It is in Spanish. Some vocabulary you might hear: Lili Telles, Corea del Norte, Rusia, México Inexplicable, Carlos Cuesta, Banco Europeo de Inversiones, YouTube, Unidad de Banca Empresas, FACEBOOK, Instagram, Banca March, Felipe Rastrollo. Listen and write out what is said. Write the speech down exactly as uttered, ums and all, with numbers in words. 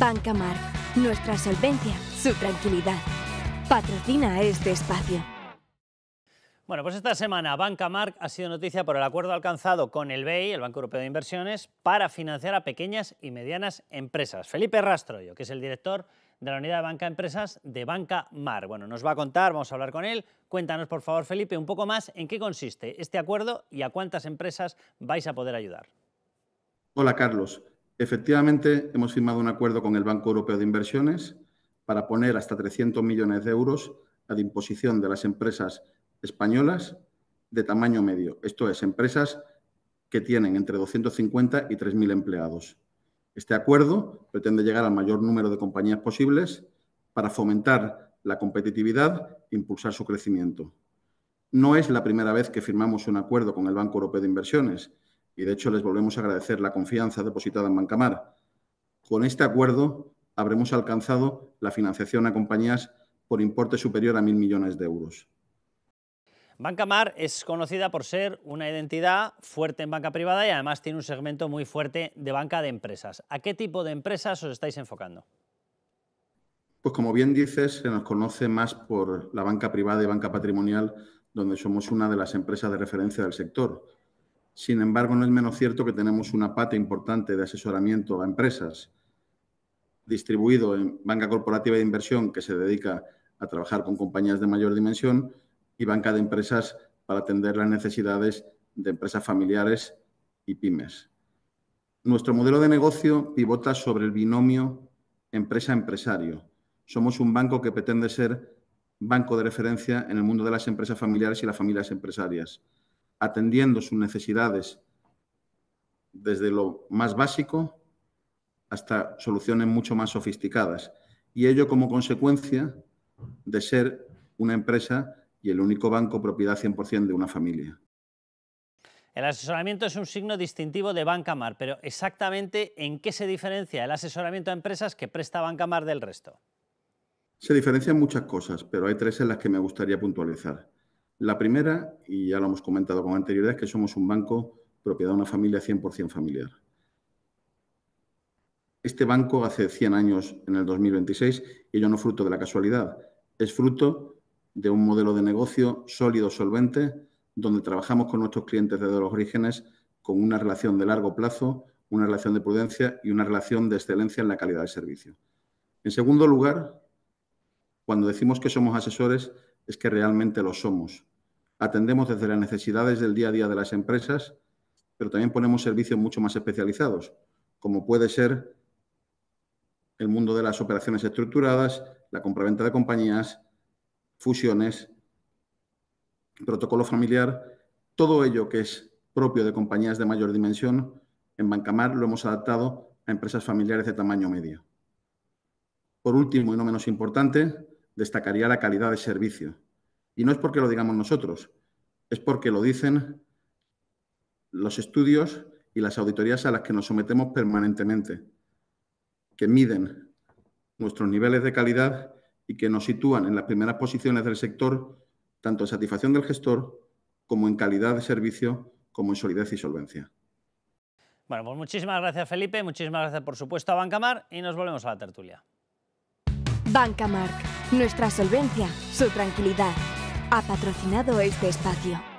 Banca March, nuestra solvencia, su tranquilidad. Patrocina este espacio. Bueno, pues esta semana Banca March ha sido noticia por el acuerdo alcanzado con el B E I, el Banco Europeo de Inversiones, para financiar a pequeñas y medianas empresas. Felipe Rastrollo, que es el director de la Unidad de Banca Empresas de Banca March. Bueno, nos va a contar, vamos a hablar con él. Cuéntanos, por favor, Felipe, un poco más en qué consiste este acuerdo y a cuántas empresas vais a poder ayudar. Hola, Carlos. Efectivamente, hemos firmado un acuerdo con el Banco Europeo de Inversiones para poner hasta trescientos millones de euros a disposición de las empresas españolas de tamaño medio, esto es, empresas que tienen entre doscientos cincuenta y tres mil empleados. Este acuerdo pretende llegar al mayor número de compañías posibles para fomentar la competitividad e impulsar su crecimiento. No es la primera vez que firmamos un acuerdo con el Banco Europeo de Inversiones y, de hecho, les volvemos a agradecer la confianza depositada en Banca March. Con este acuerdo habremos alcanzado la financiación a compañías por importe superior a mil millones de euros. Banca March es conocida por ser una identidad fuerte en banca privada y además tiene un segmento muy fuerte de banca de empresas. ¿A qué tipo de empresas os estáis enfocando? Pues como bien dices, se nos conoce más por la banca privada y banca patrimonial, donde somos una de las empresas de referencia del sector. Sin embargo, no es menos cierto que tenemos una pata importante de asesoramiento a empresas, distribuido en banca corporativa de inversión, que se dedica a trabajar con compañías de mayor dimensión, y banca de empresas para atender las necesidades de empresas familiares y pymes. Nuestro modelo de negocio pivota sobre el binomio empresa-empresario. Somos un banco que pretende ser banco de referencia en el mundo de las empresas familiares y las familias empresarias, atendiendo sus necesidades desde lo más básico hasta soluciones mucho más sofisticadas. Y ello como consecuencia de ser una empresa y el único banco propiedad cien por cien de una familia. El asesoramiento es un signo distintivo de Banca March, pero exactamente ¿en qué se diferencia el asesoramiento a empresas que presta Banca March del resto? Se diferencian muchas cosas, pero hay tres en las que me gustaría puntualizar. La primera, y ya lo hemos comentado con anterioridad, es que somos un banco propiedad de una familia cien por cien familiar. Este banco hace cien años, en el dos mil veintiséis, y ello no es fruto de la casualidad, es fruto de un modelo de negocio sólido, solvente, donde trabajamos con nuestros clientes desde los orígenes con una relación de largo plazo, una relación de prudencia y una relación de excelencia en la calidad de servicio. En segundo lugar, cuando decimos que somos asesores, es que realmente lo somos. Atendemos desde las necesidades del día a día de las empresas, pero también ponemos servicios mucho más especializados, como puede ser el mundo de las operaciones estructuradas, la compraventa de compañías, fusiones, protocolo familiar, todo ello que es propio de compañías de mayor dimensión, en Banca March lo hemos adaptado a empresas familiares de tamaño medio. Por último y no menos importante, destacaría la calidad de servicio. Y no es porque lo digamos nosotros, es porque lo dicen los estudios y las auditorías a las que nos sometemos permanentemente, que miden nuestros niveles de calidad y que nos sitúan en las primeras posiciones del sector, tanto en satisfacción del gestor como en calidad de servicio, como en solidez y solvencia. Bueno, pues muchísimas gracias, Felipe, muchísimas gracias, por supuesto, a Banca March, y nos volvemos a la tertulia. Banca March, nuestra solvencia, su tranquilidad, ha patrocinado este espacio.